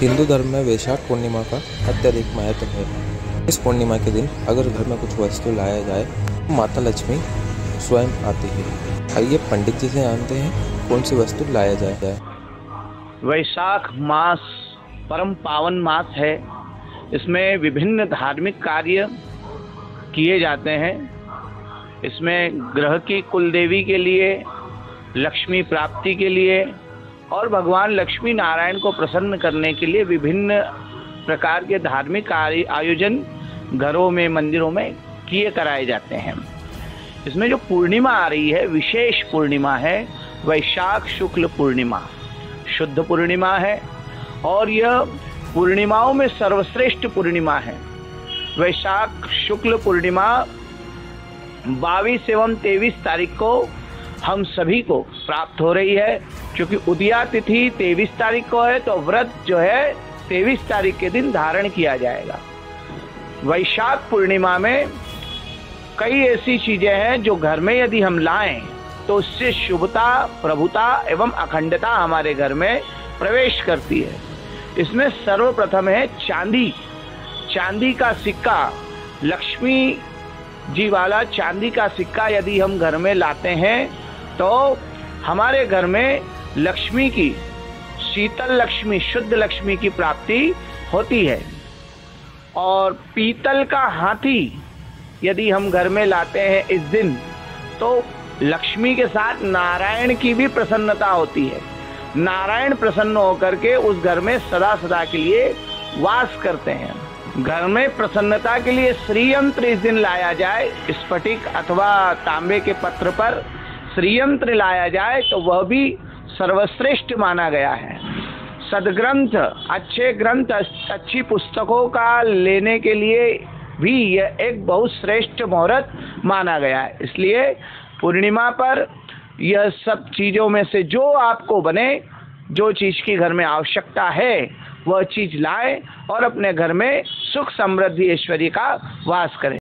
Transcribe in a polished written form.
हिंदू धर्म में वैशाख पूर्णिमा का अत्यधिक महत्व है। इस पूर्णिमा के दिन अगर घर में कुछ वस्तु लाया जाए तो माता लक्ष्मी स्वयं आती है। आइए पंडित जी से जानते हैं कौन सी वस्तु लाया जाए। वैशाख मास परम पावन मास है, इसमें विभिन्न धार्मिक कार्य किए जाते हैं। इसमें ग्रह की कुलदेवी के लिए, लक्ष्मी प्राप्ति के लिए और भगवान लक्ष्मी नारायण को प्रसन्न करने के लिए विभिन्न प्रकार के धार्मिक आयोजन घरों में, मंदिरों में कराए जाते हैं। इसमें जो पूर्णिमा आ रही है, विशेष पूर्णिमा है, वैशाख शुक्ल पूर्णिमा, शुद्ध पूर्णिमा है और यह पूर्णिमाओं में सर्वश्रेष्ठ पूर्णिमा है। वैशाख शुक्ल पूर्णिमा 22 एवं 23 तारीख को हम सभी को प्राप्त हो रही है, क्योंकि उदया तिथि 23 तारीख को है तो व्रत जो है 23 तारीख के दिन धारण किया जाएगा। वैशाख पूर्णिमा में कई ऐसी चीजें हैं जो घर में यदि हम लाएं तो उससे शुभता, प्रभुता एवं अखंडता हमारे घर में प्रवेश करती है। इसमें सर्वप्रथम है चांदी। चांदी का सिक्का, लक्ष्मी जी वाला चांदी का सिक्का यदि हम घर में लाते हैं तो हमारे घर में लक्ष्मी की, शीतल लक्ष्मी, शुद्ध लक्ष्मी की प्राप्ति होती है। और पीतल का हाथी यदि हम घर में लाते हैं इस दिन तो लक्ष्मी के साथ नारायण की भी प्रसन्नता होती है। नारायण प्रसन्न होकर के उस घर में सदा सदा के लिए वास करते हैं। घर में प्रसन्नता के लिए श्रीयंत्र इस दिन लाया जाए, स्फटिक अथवा तांबे के पत्र पर श्रीयंत्र लाया जाए तो वह भी सर्वश्रेष्ठ माना गया है। सदग्रंथ, अच्छे ग्रंथ, अच्छी पुस्तकों का लेने के लिए भी यह एक बहुत श्रेष्ठ मुहूर्त माना गया है। इसलिए पूर्णिमा पर यह सब चीज़ों में से जो आपको बने, जो चीज़ की घर में आवश्यकता है वह चीज़ लाएं और अपने घर में सुख समृद्धि ऐश्वर्य का वास करें।